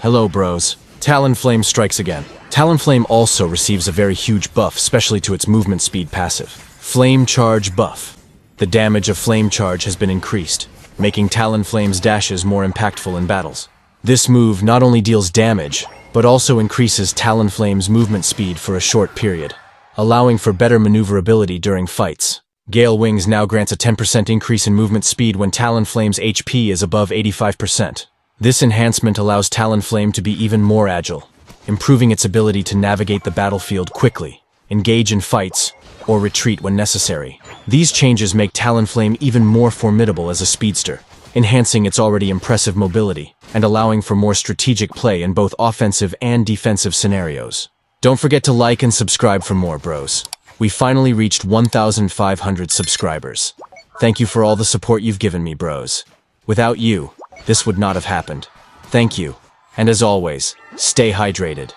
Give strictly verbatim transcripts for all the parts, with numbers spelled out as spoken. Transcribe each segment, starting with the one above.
Hello, bros. Talonflame strikes again. Talonflame also receives a very huge buff, especially to its movement speed passive. Flame Charge buff. The damage of Flame Charge has been increased, making Talonflame's dashes more impactful in battles. This move not only deals damage, but also increases Talonflame's movement speed for a short period, allowing for better maneuverability during fights. Gale Wings now grants a ten percent increase in movement speed when Talonflame's H P is above eighty-five percent. This enhancement allows Talonflame to be even more agile, improving its ability to navigate the battlefield quickly, engage in fights, or retreat when necessary. These changes make Talonflame even more formidable as a speedster, enhancing its already impressive mobility and allowing for more strategic play in both offensive and defensive scenarios. Don't forget to like and subscribe for more, bros. We finally reached one thousand five hundred subscribers. Thank you for all the support you've given me, bros. Without you, this would not have happened. Thank you. And as always, stay hydrated.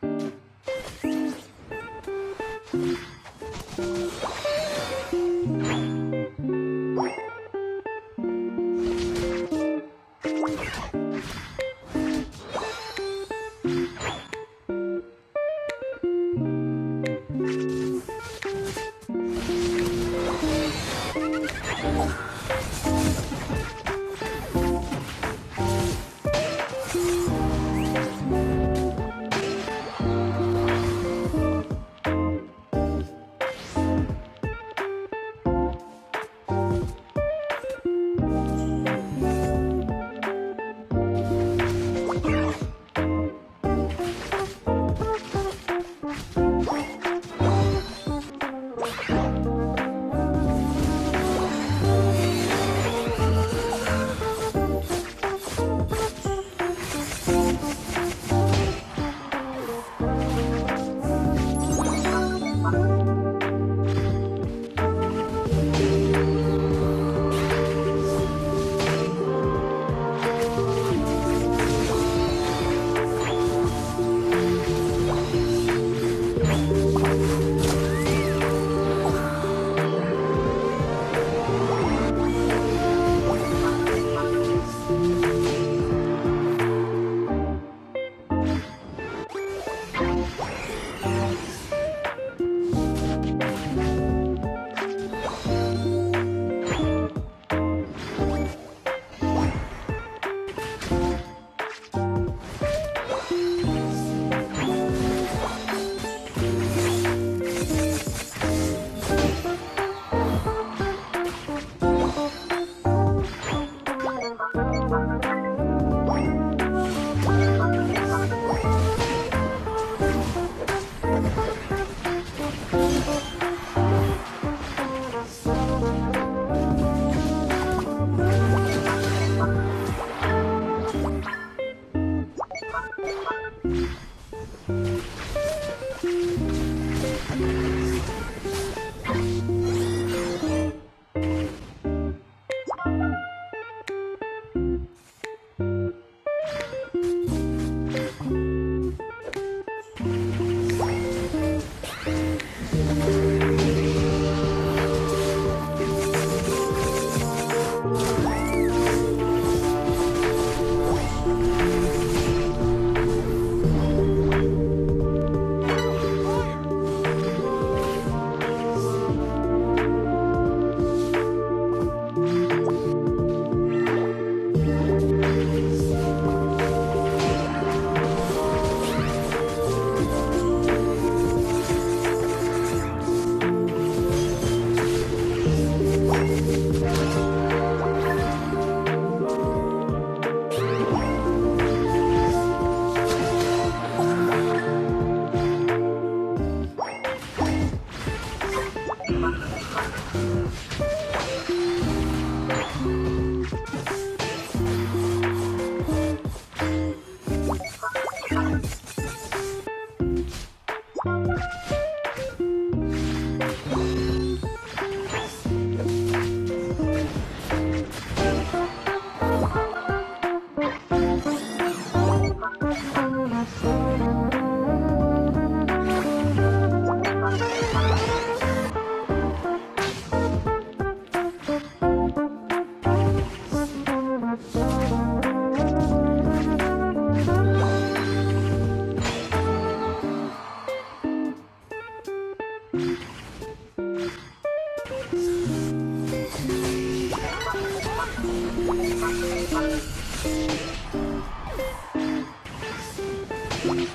Thank you. Thank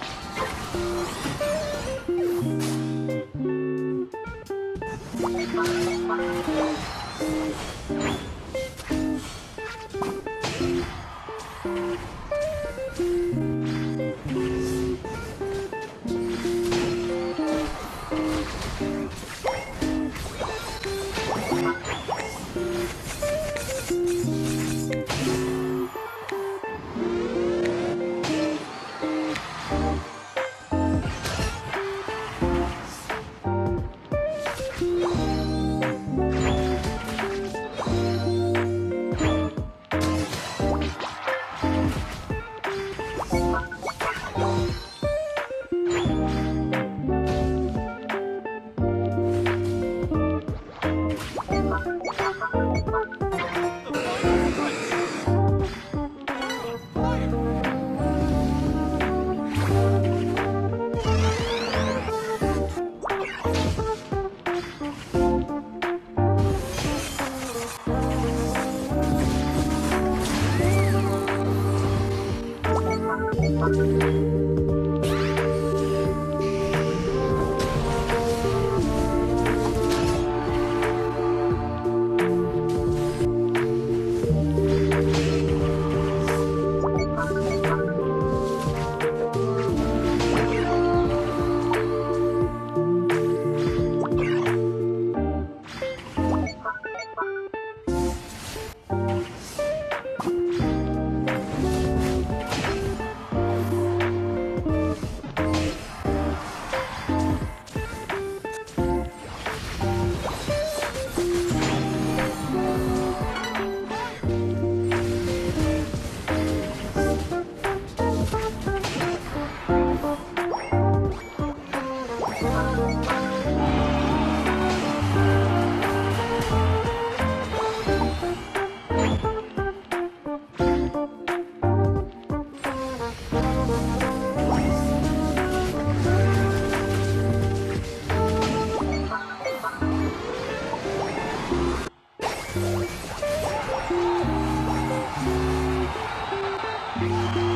you.